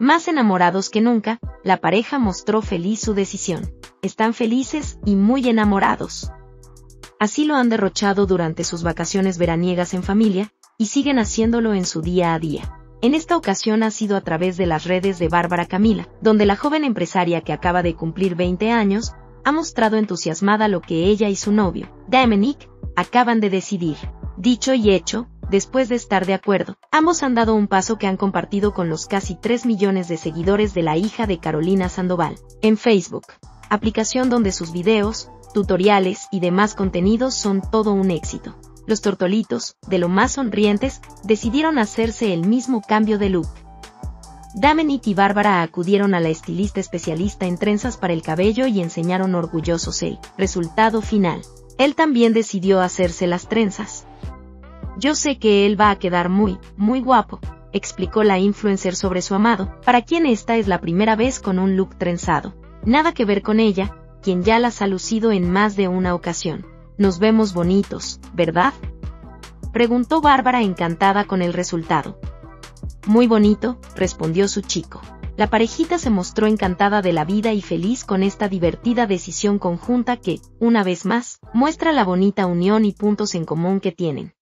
Más enamorados que nunca, la pareja mostró feliz su decisión. Están felices y muy enamorados. Así lo han derrochado durante sus vacaciones veraniegas en familia, y siguen haciéndolo en su día a día. En esta ocasión ha sido a través de las redes de Bárbara Camila, donde la joven empresaria que acaba de cumplir 20 años, ha mostrado entusiasmada lo que ella y su novio, Dominick, acaban de decidir. Dicho y hecho, después de estar de acuerdo, ambos han dado un paso que han compartido con los casi 3 millones de seguidores de la hija de Carolina Sandoval, en Facebook, aplicación donde sus videos, tutoriales y demás contenidos son todo un éxito. Los tortolitos, de lo más sonrientes, decidieron hacerse el mismo cambio de look. Dominick y Bárbara acudieron a la estilista especialista en trenzas para el cabello y enseñaron orgullosos el resultado final. Él también decidió hacerse las trenzas. Yo sé que él va a quedar muy, muy guapo, explicó la influencer sobre su amado, para quien esta es la primera vez con un look trenzado. Nada que ver con ella, quien ya las ha lucido en más de una ocasión. Nos vemos bonitos, ¿verdad?, preguntó Bárbara, encantada con el resultado. Muy bonito, respondió su chico. La parejita se mostró encantada de la vida y feliz con esta divertida decisión conjunta que, una vez más, muestra la bonita unión y puntos en común que tienen.